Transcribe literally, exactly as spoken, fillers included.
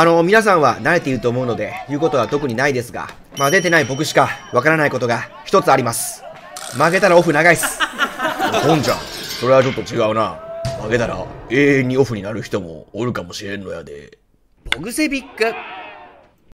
あの、皆さんは慣れていると思うので、言うことは特にないですが、まあ出てない僕しかわからないことが一つあります。負けたらオフ長いっす。ゴンちゃん、それはちょっと違うな。負けたら永遠にオフになる人もおるかもしれんのやで。ボグセビック。